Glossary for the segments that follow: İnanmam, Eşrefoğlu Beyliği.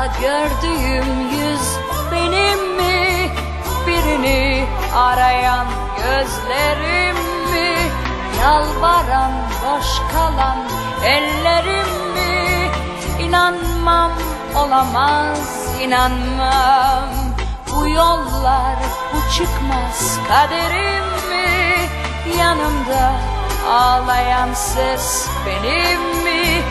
Rüyamda gördüğüm yüz benim mi? Birini arayan gözlerim mi? Yalvaran boş kalan ellerim mi? İnanmam, olamaz, inanmam. Bu yollar, bu çıkmaz kaderim mi? Yanımda ağlayan ses benim mi?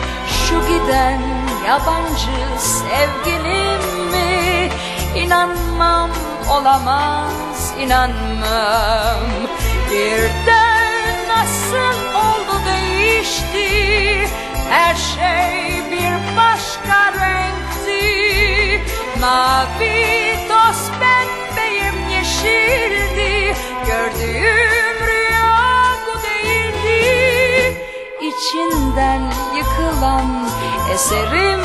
Şu giden yabancı sevgilim mi? İnanmam, olamaz, inanmam. Birden nasıl oldu değişti, her şey bir başka renkti. Mavi toz pembeyim yeşildi, gördüğüm rüya bu değildi. İçinden yıkılan eserim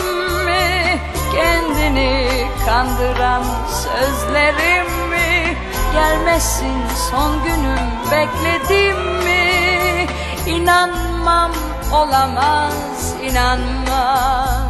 mi? Kendini kandıran sözlerim mi? Gelmesin son günüm bekledim mi? İnanmam, olamaz, inanmam.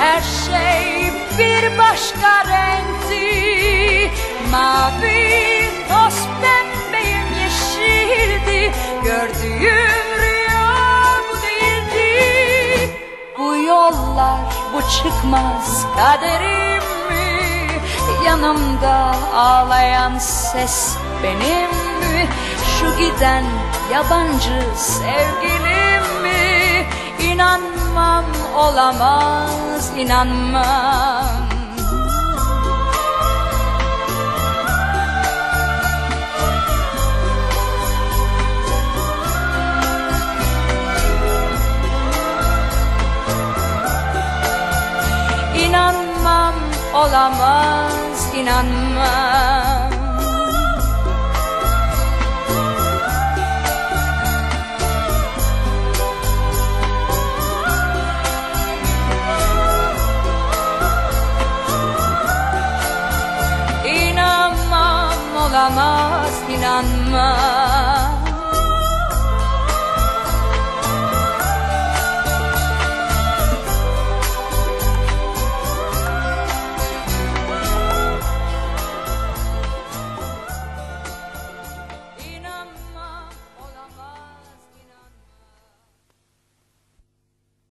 Her şey bir başka renkti. Mavi toz pembeyim yeşildi, gördüğüm rüya bu değildi. Bu yollar, bu çıkmaz kaderim mi? Yanımda ağlayan ses benim mi? Şu giden yabancı sevgilim mi? İnanmam, olamaz, inanmam. İnanmam, olamaz, inanmam. Olamaz, inanmam.